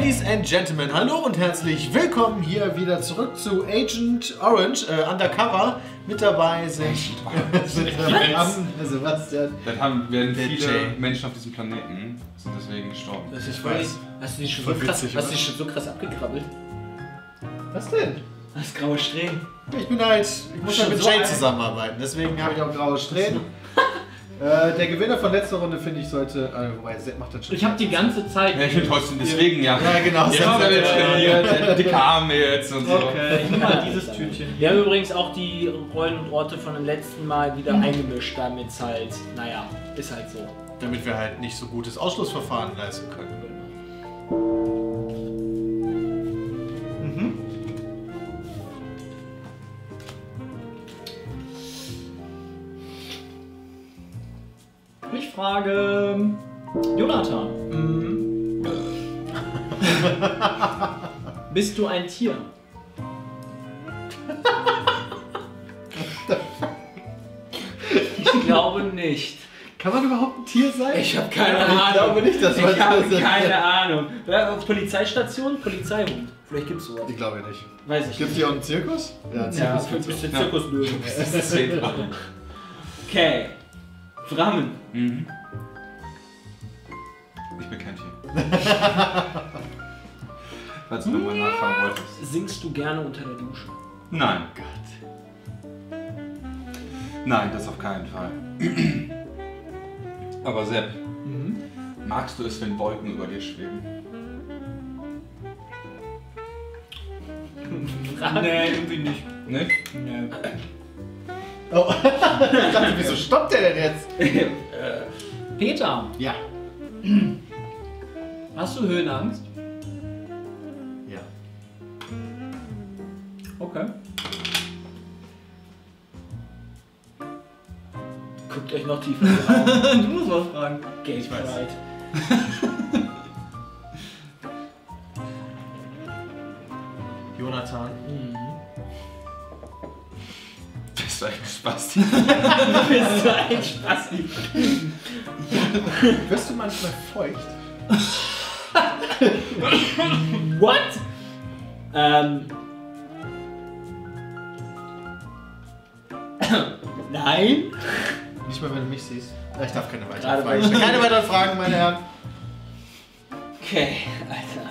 Ladies and Gentlemen, hallo und herzlich willkommen hier wieder zurück zu Agent Orange Undercover. Mit dabei sind Sebastian. Das werden viele Menschen auf diesem Planeten sind deswegen gestorben. Ich weiß. Hast du dich schon, so krass abgekrabbelt? Was denn? Das graue Strähnen. Ich bin halt, ich muss halt mit Jay zusammenarbeiten, deswegen habe ich auch graue Strähnen. Der Gewinner von letzter Runde, finde ich, sollte. Wobei, Sepp macht das schon. Ich habe die ganze Zeit. Ja, ich bin trotzdem deswegen, ja. Ja, genau. Sepp hat jetzt trainiert, dicke Arme jetzt und so. Okay, ich nehme mal dieses Tütchen. Wir haben übrigens auch die Rollen und Orte von dem letzten Mal wieder eingemischt, damit es halt, naja, ist halt so. Damit wir halt nicht so gutes Ausschlussverfahren leisten können. Ich frage Jonathan. Mhm. Bist du ein Tier? Ich glaube nicht. Kann man überhaupt ein Tier sein? Ich habe keine Ahnung. Ich glaube nicht, dass man Ich habe keine Ahnung. Polizeistation? Polizeihund. Vielleicht gibt's sowas. Ich glaube nicht. Weiß ich. Gibt's hier auch einen Zirkus? Ja, ein Zirkus. Ja, gibt's den Zirkuslöwen. Okay. Br4mm3n. Mhm. Ich bin kein Tier. Falls du nochmal nachfragen wolltest. Singst du gerne unter der Dusche? Nein. Gott. Nein, das auf keinen Fall. Aber Sepp, magst du es, wenn Wolken über dir schweben? Nee, irgendwie nicht. Nee? Nee. Oh, ich dachte, wieso stoppt der denn jetzt? Peter! Ja? Hast du Höhenangst? Ja. Okay. Guckt euch noch tiefer an. Du musst mal fragen. Geldbereit. Jonathan. Spasti. Bist du ein Spasti? Wirst du manchmal feucht? What? Nein? Nicht mal, wenn du mich siehst. Ich darf keine weiteren Fragen stellen. Keine weiteren Fragen, meine Herren. Okay, Alter.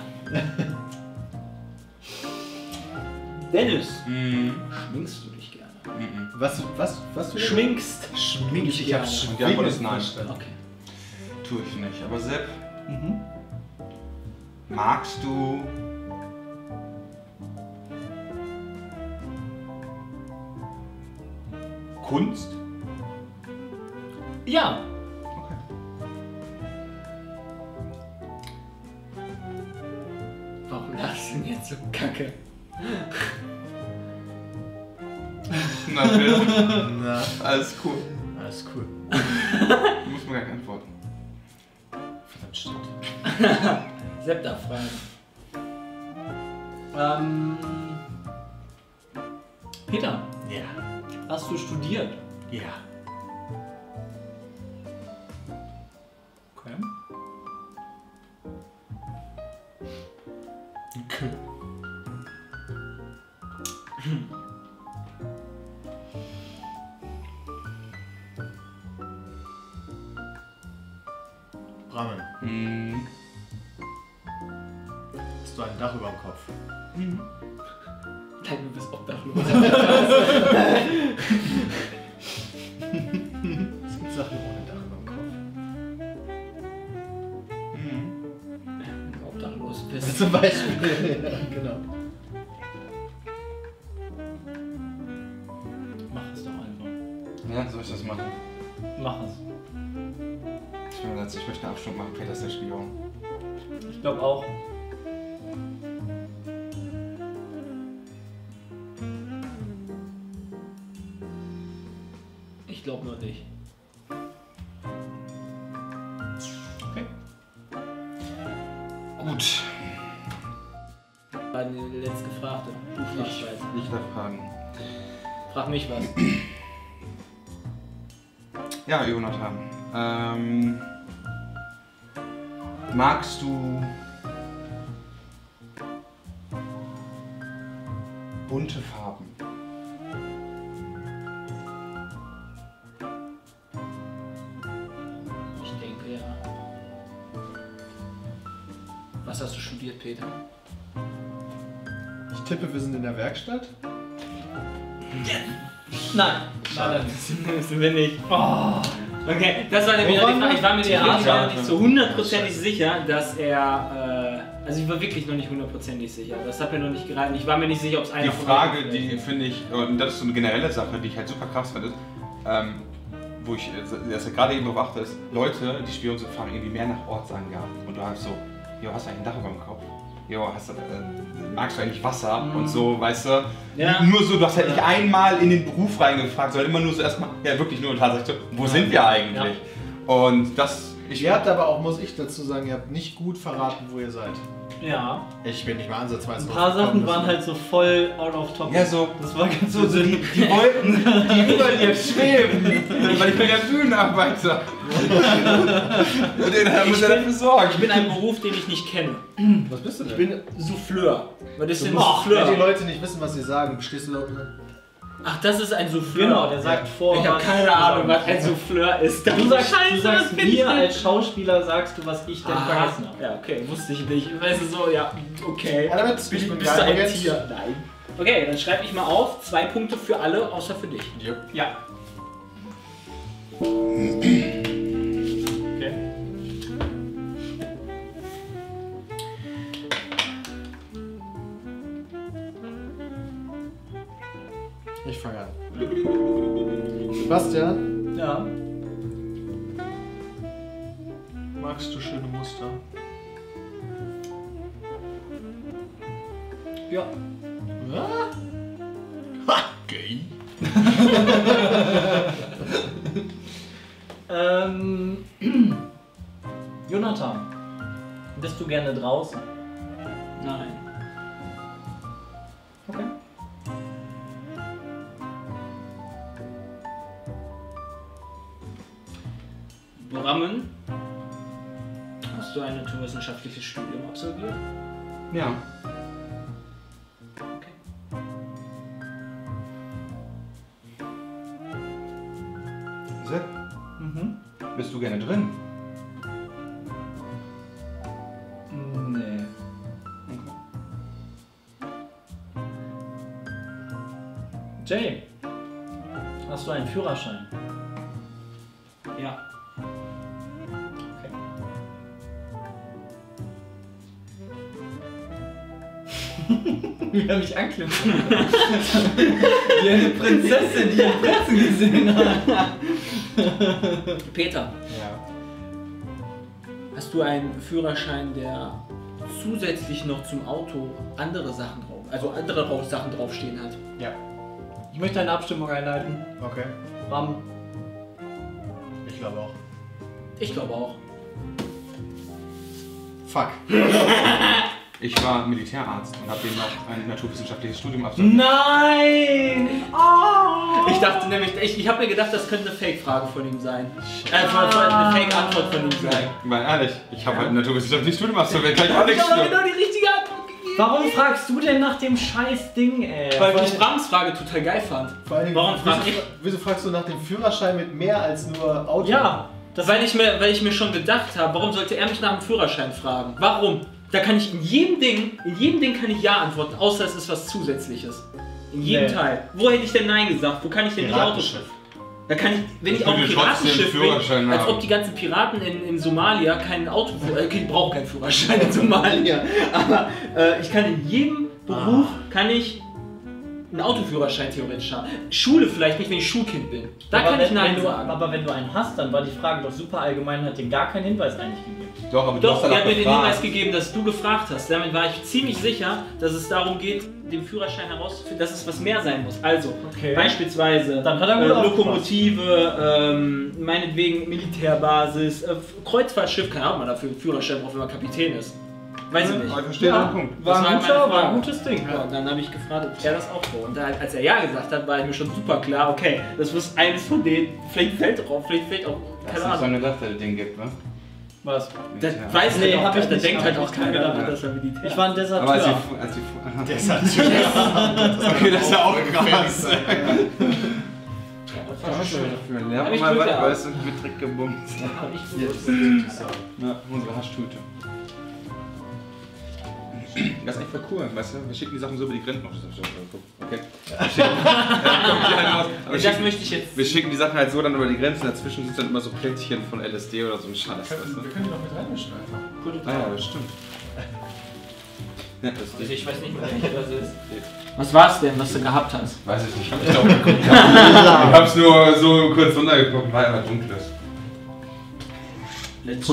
Dennis, schminkst du dich gerne? Was? Schminkst? Schminkst? Ich hab schon. Die Antwort ist nein. Okay. Tue ich nicht. Aber Sepp, magst du Kunst? Ja. Okay. Warum lachst du denn jetzt so kacke? Na, na, alles cool. Alles cool. Muss man gar nicht antworten. Verdammt, stimmt. Sepp darf fragen. Peter? Ja. Hast du studiert? Ja. Okay. Okay. Br4mm3n. Hast du ein Dach über dem Kopf? Nein, du bist obdachlos. Es gibt Sachen ohne Dach über dem Kopf. Wenn du obdachlos bist. Zum Beispiel. Ja, genau. Mach es doch einfach. Ja, soll ich das machen? Mach es. Ich möchte eine Abstimmung machen, Peter ist der Spion. Ich glaube auch. Ich glaube nur nicht. Okay. Gut. Die letzte Gefragte. Du fragst weiter. Ich darf fragen. Frag mich was. Ja, Jonathan. Magst du bunte Farben. Ich denke ja. Was hast du studiert, Peter? Ich tippe, wir sind in der Werkstatt. Nein, schade, das sind wir nicht. Oh. Okay, das war nämlich die Frage. Ich war mir nicht so hundertprozentig sicher, dass er. Also ich war wirklich noch nicht hundertprozentig sicher. Das hat mir noch nicht geraten. Ich war mir nicht sicher, ob es eine Frage, die finde ich, und das ist so eine generelle Sache, die ich halt super krass finde, wo ich das gerade eben beobachte, ist, Leute, die Spione fahren irgendwie mehr nach Ortsangaben. Und du hast so, jo, hast du eigentlich ein Dach über dem Kopf? Jo, hast du, magst du eigentlich Wasser und so, weißt du? Ja. Nur so, du hast halt nicht einmal in den Beruf reingefragt, sondern immer nur so erstmal, ja wirklich nur tatsächlich so, wo sind wir eigentlich? Ja. Und das... Ihr habt aber auch, muss ich dazu sagen, ihr habt nicht gut verraten, wo ihr seid. Ja. Ich bin nicht mal ansatzweise. Ein paar Sachen waren halt so voll out of topic. Ja, so. Das war ganz so sinnvoll. Die wollten die über dir schweben, weil ich bin ja Bühnenarbeiter. Und den muss er dafür sorgen. Ich bin ein Beruf, den ich nicht kenne. Was bist du denn? Ich bin Souffleur. Was ist denn Souffleur? Wenn die Leute nicht wissen, was sie sagen, stehst du da unten. Ach, das ist ein Souffleur. Genau, der sagt vor. Ich habe keine Ahnung, was ein Souffleur ist. Du sagst mir als Schauspieler, sagst du, was ich denn vergessen habe. Ja, okay, wusste ich nicht. Weißt du, so, ja, okay. Ja, damit bist du ein Tier. Nein. Okay, dann schreibe ich mal auf. 2 Punkte für alle, außer für dich. Yep. Ja. Okay. Ich fange an. Sebastian? Ja? Magst du schöne Muster? Ja. Ha! Gay! Jonathan, bist du gerne draußen? Nein. Okay. Br4mm3n, hast du ein naturwissenschaftliches Studium absolviert? Ja. Okay. Sep, bist du gerne drin? Nee. Okay. Jay, hast du einen Führerschein? Ja. Wie er mich anklimpft. Wie eine Prinzessin, die einen Prinzen gesehen hat. Peter. Ja. Hast du einen Führerschein, der zusätzlich noch zum Auto andere Sachen drauf, also andere Sachen draufstehen hat? Ja. Ich möchte eine Abstimmung einleiten. Okay. Bam. Ich glaube auch. Ich glaube auch. Fuck. Ich war Militärarzt und habe demnach ein naturwissenschaftliches Studium absolviert. Nein! Oh. Ich dachte nämlich, ich habe mir gedacht, das könnte eine Fake-Frage von ihm sein. Eine Fake-Antwort von ihm sein. Nein, ehrlich, ich habe halt ein naturwissenschaftliches Studium absolviert. Ich habe genau die richtige Antwort gegeben. Warum fragst du denn nach dem scheiß Ding, ey? Weil ich Brams Frage total geil fand. Warum wieso fragst du nach dem Führerschein mit mehr als nur Auto? Ja, das weil ich mir schon gedacht habe, warum sollte er mich nach dem Führerschein fragen? Warum? Da kann ich in jedem Ding kann ich Ja antworten, außer es ist was Zusätzliches. In jedem Teil. Wo hätte ich denn Nein gesagt? Wo kann ich denn nicht Autoschiff? Da kann ich, wenn ich auf ein Piratenschiff bin, als ob die ganzen Piraten in Somalia keinen Auto, ich brauche keinen Führerschein in Somalia. Aber ich kann in jedem Beruf, kann ich einen Autoführerschein theoretisch haben. Schule vielleicht nicht, wenn ich Schulkind bin. Da kann ich Nein sagen. Aber wenn du einen hast, dann war die Frage doch super allgemein, hat dir gar keinen Hinweis eigentlich gegeben. Doch, aber er hat mir den Hinweis gegeben, dass du gefragt hast. Damit war ich ziemlich sicher, dass es darum geht, den Führerschein herauszufinden, dass es was mehr sein muss. Also, beispielsweise dann hat er Lokomotive, meinetwegen Militärbasis, Kreuzfahrtschiff, keine Ahnung, man dafür einen Führerschein braucht, wenn man Kapitän ist. Weiß ich nicht. Ich verstehe den Punkt. War ein gutes Ding. Ja. Und dann habe ich gefragt, ob er das auch war. Und als er Ja gesagt hat, war ich mir schon super klar, okay, das muss eines von denen, vielleicht fällt drauf, vielleicht auch. Keine Ahnung. Dass es so eine Sache-Ding gibt, ne? Was? Das ja. Weiß nee, ich, hab ich, da denkt halt auch keiner daran, dass er Militär. Ich war ein Deserteur. Aber Deserteur. Okay, das ist ja auch krass. Das war schon dafür. Lern mal was und mit Trick gebumst. Ich wusste. Na, unsere Haschtüte. Das ist echt voll cool, weißt du? Wir schicken die Sachen so über die Grenzen. Okay. Das möchte ich jetzt. Wir schicken die Sachen halt so dann über die Grenzen. Dazwischen sind dann immer so Plättchen von LSD oder so ein Scheiß. Wir können die doch mit reinmischen einfach. Ah ja, das stimmt. Ja, das also ich weiß nicht, was das ist. Was war's denn, was du gehabt hast? Weiß ich nicht, hab ich auch geguckt. Ich hab's nur so kurz runtergeguckt, weil einfach dunkel ist.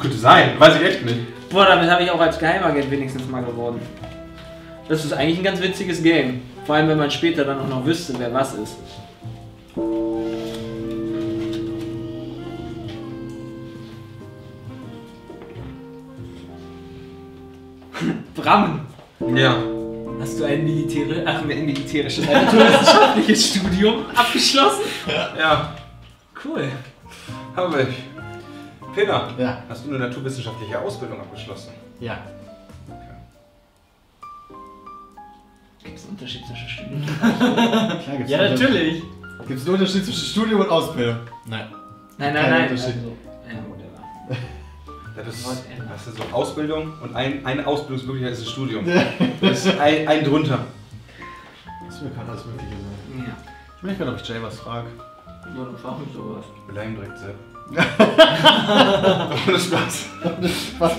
Könnte sein, weiß ich echt nicht. Boah, damit habe ich auch als Geheimagent wenigstens mal gewonnen. Das ist eigentlich ein ganz witziges Game. Vor allem, wenn man später dann auch noch wüsste, wer was ist. Bram! Ja. Hast du ein militärisches, ein naturwissenschaftliches Studium abgeschlossen? Ja. Cool. Hab ich. Peter, ja. Hast du eine naturwissenschaftliche Ausbildung abgeschlossen? Ja. Okay. Gibt es einen Unterschied zwischen Studium und Ausbildung? Ja, natürlich. Gibt es einen Unterschied zwischen Studium und Ausbildung? Nein. Nein. Unterschied. Also, das ist, weißt du, so Ausbildung und eine Ausbildungsmöglichkeit ist das Studium. Das ist ein drunter. Das kann alles Mögliche sein. Ja. Ich möchte mal, ob ich Jay was frage. Ja, dann frag mich sowas. Wir bleiben direkt Sepp. Ohne Spaß. Ohne Spaß.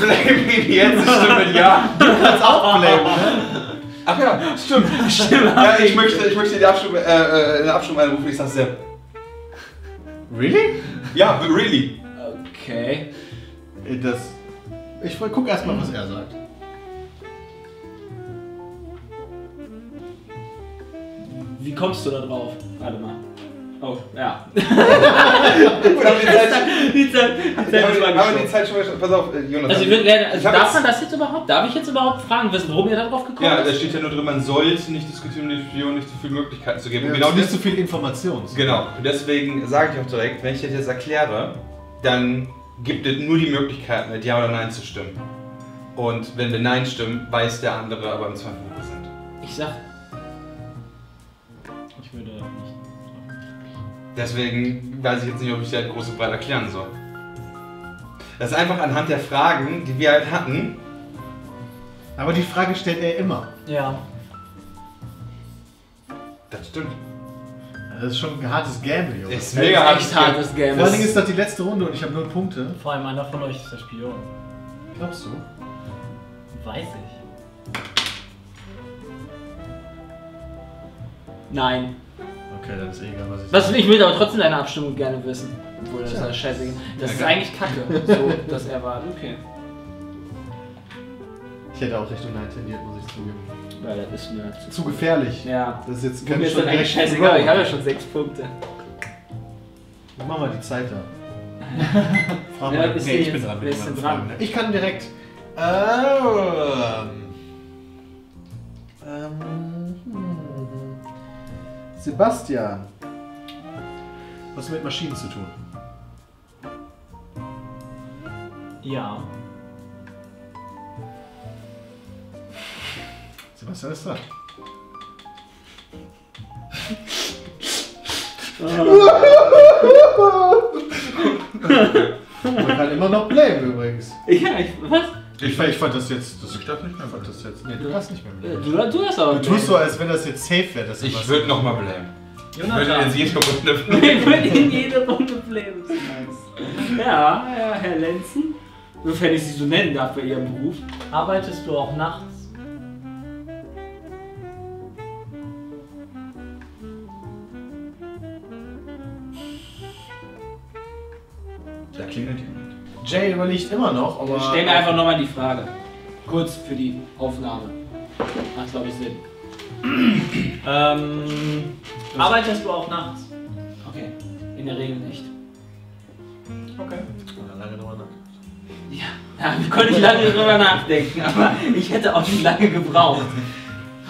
Blame ihn jetzt, stimmt, ja. Du kannst auch blamen, ne? Ach ja, stimmt. Ja, ich möchte den Abschub einrufen, ich sag Sepp. Really? Ja, really. Okay. Ich guck erstmal, was er sagt. Wie kommst du da drauf? Warte mal. Oh, ja. Die Zeit schon mal. Pass auf, Jonas. Also, darf man das jetzt überhaupt? Darf ich jetzt überhaupt fragen, warum ihr da drauf gekommen seid? Ja, da steht ja nur drin, man sollte nicht diskutieren, um der Spion nicht zu viele Möglichkeiten zu geben. Ja, genau, nicht zu viel Informationen. Genau. Und deswegen sage ich auch direkt, wenn ich das jetzt erkläre, dann gibt es nur die Möglichkeit, mit Ja oder Nein zu stimmen. Und wenn wir Nein stimmen, weiß der andere aber im Zweifel, wo wir sind. Ich sag. Ich würde nicht. Deswegen weiß ich jetzt nicht, ob ich dir halt groß und breit erklären soll. Das ist einfach anhand der Fragen, die wir halt hatten. Aber die Frage stellt er immer. Ja. Das stimmt. Das ist schon ein hartes Gambling, oder? Das ist mega hartes Gambling. Vor allen Dingen ist das die letzte Runde und ich habe 0 Punkte. Vor allem einer von euch ist der Spion. Glaubst du? Weiß ich. Nein. Okay, dann ist egal, was ich sage. Ich will aber trotzdem deine Abstimmung gerne wissen. Obwohl, das ist scheiße. Das ist eigentlich kacke, so, dass er war. Okay. Ich hätte auch recht untendiert, muss ich zugeben. Weil das ist mir zu gefährlich. Ja. Das ist jetzt ganz schön. Mir ist scheißegal, ich habe ja schon 6 Punkte. Dann machen wir die Zeit da. Frag mal, ich bin dran. Ich kann direkt. Sebastian, was mit Maschinen zu tun? Ja. Sebastian ist dran. Man kann immer noch blamen übrigens. Ja, was? Ich fand das jetzt. Das klappt nicht mehr. Ich fand das jetzt. Nee, du hast nicht mehr blamen. Du hast aber. Du tust so, als wenn das jetzt safe wäre. Ich würde nochmal blamen. Ich würde ihn in jeder Runde blamen. Ich würde in jeder Runde blamen. Ja, Herr Lenzen. Sofern ich Sie so nennen darf bei Ihrem Beruf. Arbeitest du auch nachts? Da klingelt jemand. Jay überlegt immer noch, aber... Stell mir einfach nochmal die Frage. Kurz für die Aufnahme. Macht, glaube ich, Sinn. Arbeitest du auch nachts? Okay. In der Regel nicht. Okay. Oder lange drüber nachdenken. Ja, da konnte ich lange drüber nachdenken, aber ich hätte auch nicht lange gebraucht.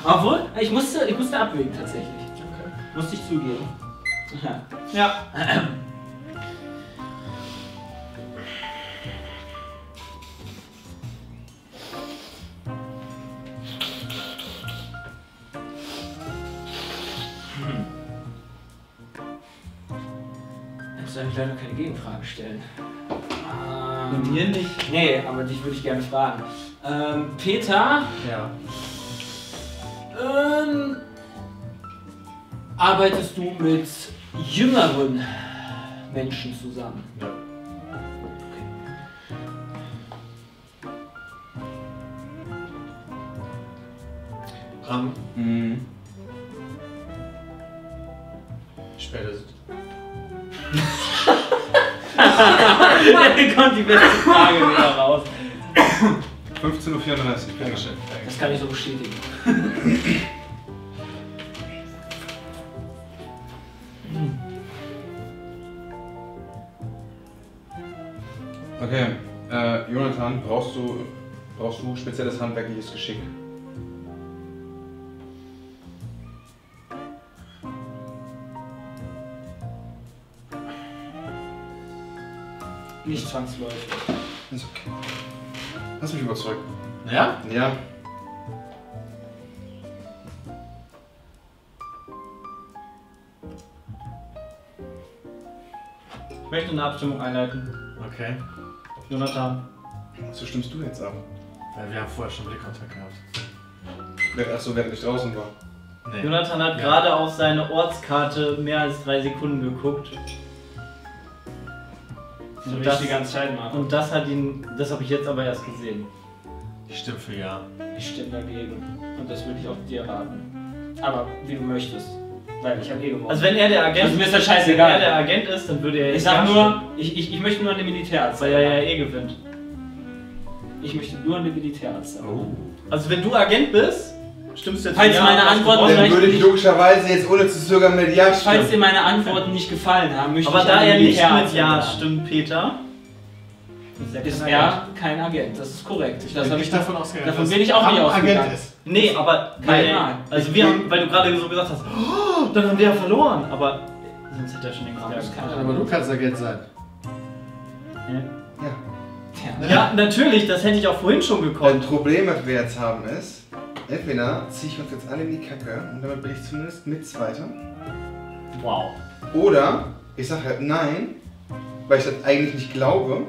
Obwohl, ich musste abwägen tatsächlich. Okay. Musste ich zugeben. Ja. eigentlich leider keine Gegenfrage stellen. Und mir nicht? Nee, aber dich würde ich gerne fragen. Peter? Ja. Arbeitest du mit jüngeren Menschen zusammen? Ja. Okay. Spätestens. Kommt die beste Frage wieder raus. 15.34 Uhr, Dankeschön. Das kann ich so bestätigen. Okay, Jonathan, brauchst du spezielles handwerkliches Geschick? Nicht zwangsläufig. Ist okay. Hast mich überzeugt. Ja? Ja. Ich möchte eine Abstimmung einleiten. Okay. Jonathan. Wieso stimmst du jetzt ab? Weil wir haben vorher schon Blickkontakt gehabt. Achso, wer nicht draußen war. Nee. Jonathan hat gerade auf seine Ortskarte mehr als 3 Sekunden geguckt. Und das, die ganze Zeit machen. Und das hat ihn, das habe ich jetzt aber erst gesehen. Ich stimme für ja. Ich stimme dagegen. Und das würde ich auf dir raten. Aber wie du möchtest. Weil ich habe eh gewonnen. Also wenn er der Agent ist, mir ist das scheißegal. Wenn er der Agent ist, dann würde er. Ich sag nur, ich möchte nur an den Militärarzt, weil er ja eh gewinnt. Ich möchte nur an den Militärarzt. Oh. Also wenn du Agent bist, stimmst du jetzt falls für ja, meine Antworten dann würde ich logischerweise jetzt ohne zu zögern mit ja stimmen. Falls dir meine Antworten nicht gefallen haben, möchte aber ich da er nicht mit ja stimmt, Peter, ist er kein Agent. Das ist korrekt. Das habe ich davon ausgegangen. Davon bin ich auch nicht ausgegangen. Agent ist. Nee, aber keine Ahnung. Also wir haben, weil du gerade so gesagt hast, oh, dann haben wir ja verloren. Aber sonst hätte er schon den Gedanken. Aber du kannst Agent sein. Ja. Ja, natürlich. Das hätte ich auch vorhin schon gekonnt. Das Problem, das wir jetzt haben, ist entweder ziehe ich uns jetzt alle in die Kacke und damit bin ich zumindest Mitzweiter. Wow. Oder ich sage halt nein, weil ich das eigentlich nicht glaube.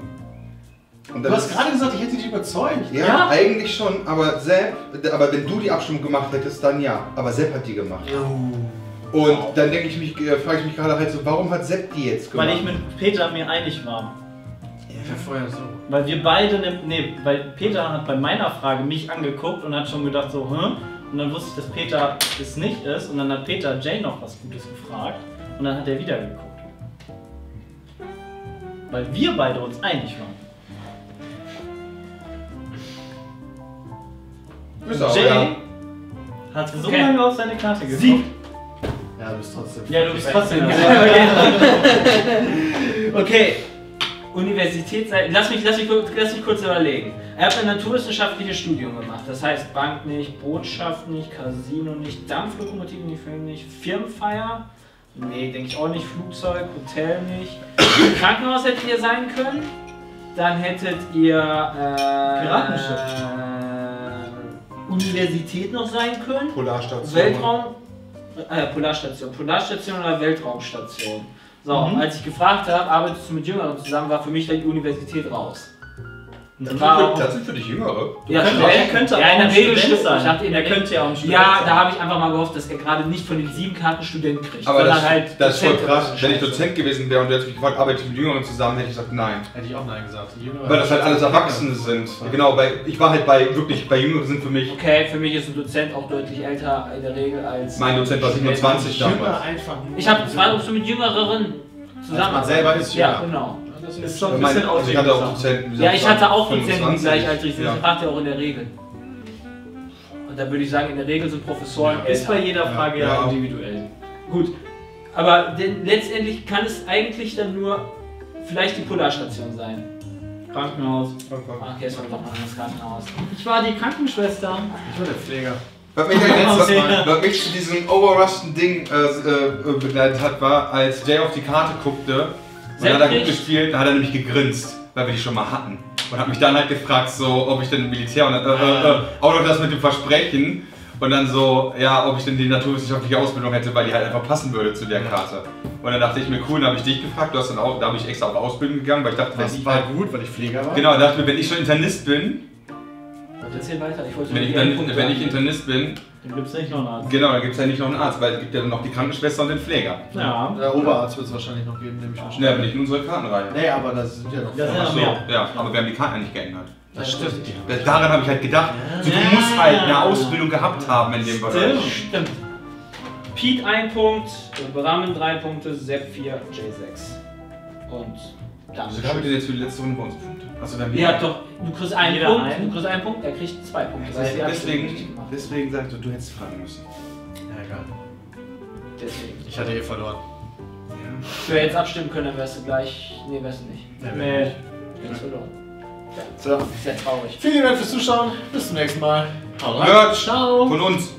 Und du hast gerade gesagt, ich hätte dich überzeugt. Ja, ja, eigentlich schon, aber Sepp, aber wenn du die Abstimmung gemacht hättest, dann ja. Aber Sepp hat die gemacht. Oh. Und wow, dann denke ich mich, frage ich mich gerade halt so, warum hat Sepp die jetzt gemacht? Weil ich mit Peter mir einig war. Ja, vorher so. Weil wir beide, nee, weil Peter hat bei meiner Frage mich angeguckt und hat schon gedacht so, hm? Und dann wusste ich, dass Peter es nicht ist und dann hat Peter Jay noch was Gutes gefragt und dann hat er wieder geguckt. Weil wir beide uns einig waren. Ist auch, Jay ja, hat so okay lange auf seine Karte geguckt. Sieg. Ja, du bist trotzdem. Ja, du bist trotzdem. Okay. Universitätsseite. Lass mich kurz überlegen. Er hat ein naturwissenschaftliches Studium gemacht. Das heißt Bank nicht, Botschaft nicht, Casino nicht, Dampflokomotive nicht, Film nicht, Firmenfeier? Nee, denke ich auch nicht. Flugzeug, Hotel nicht. Krankenhaus hättet ihr sein können. Dann hättet ihr Piratenschiff. Universität noch sein können. Polarstation. Weltraum. Polarstation. Polarstation oder Weltraumstation. So, als ich gefragt habe, arbeitest du mit Jüngeren zusammen, war für mich die Universität raus. Das sind für dich Jüngere? Ja, er könnte ja auch ein Student sein. Ja, da habe ich einfach mal gehofft, dass er gerade nicht von den 7 Karten Studenten kriegt. Aber das, halt das ist voll krass. Wenn ich Dozent gewesen wäre und du hättest mich gefragt, arbeitest du mit Jüngeren zusammen, hätte ich gesagt nein. Hätte ich auch nein gesagt. Weil das halt alles Erwachsene sind. Ja. Genau, ich war halt bei Jüngeren sind für mich... Okay, für mich ist ein Dozent auch deutlich älter in der Regel als... Mein Dozent war 27 damals. Ich habe gefragt, ob du mit Jüngeren zusammen arbeitest. Selber ist jünger. Ja, genau. Ist schon ein bisschen also ich hatte auch Dozenten, ja, ich hatte auch Dozenten gleichaltrig, das fragt ja auch in der Regel. Und da würde ich sagen, in der Regel sind Professoren ja, ist bei jeder Frage ja individuell. Gut, aber letztendlich kann es eigentlich dann nur vielleicht die Polarstation sein. Krankenhaus. Ach, okay, es war doch mal das Krankenhaus. Ich war die Krankenschwester. Ich war der Pfleger. Was mich zu diesem overrushten Ding begleitet hat, war, als Jay auf die Karte guckte, und hat er gut gespielt, da hat er nämlich gegrinst, weil wir die schon mal hatten. Und hat mich dann halt gefragt, so, ob ich denn Militär und auch noch das mit dem Versprechen. Und dann so, ja, ob ich denn die naturwissenschaftliche Ausbildung hätte, weil die halt einfach passen würde zu der Karte. Und dann dachte ich mir, cool, dann habe ich dich gefragt, du hast dann auch, da bin ich extra auf Ausbildung gegangen, weil ich dachte, das war gut, weil ich Pfleger war. Genau, dachte mir, wenn ich schon Internist bin, wenn ich Internist bin, dann gibt es ja nicht noch einen Arzt. Genau, dann gibt es ja nicht noch einen Arzt, weil es gibt ja dann noch die Krankenschwester und den Pfleger. Ja. Der Oberarzt wird es wahrscheinlich noch geben, nämlich wahrscheinlich. Ja, bin ich in unsere Kartenreihe. Nee, aber das sind ja noch ja, aber wir haben die Karten ja nicht geändert. Das stimmt. Daran habe ich halt gedacht, so, du musst halt eine Ausbildung gehabt haben in dem Bereich. Stimmt. Pete 1 Punkt, Br4mm3n 3 Punkte, Sep 4, Jay 6. Und damit. Wieso spielt ihr jetzt für die letzte Runde bei uns Punkte? Also wenn wir doch, du kriegst einen Punkt, du kriegst einen Punkt, er kriegt 2 Punkte. Das heißt, deswegen sagst du, du hättest fragen müssen. Ja, egal. Deswegen. Ich hatte eh verloren. Ja. Wenn wir jetzt abstimmen können, dann wärst du gleich. Nee, wärst du nicht. Nee. Du hast verloren. So. Sehr traurig. Vielen Dank fürs Zuschauen. Bis zum nächsten Mal. Haut rein. Ciao. Von uns.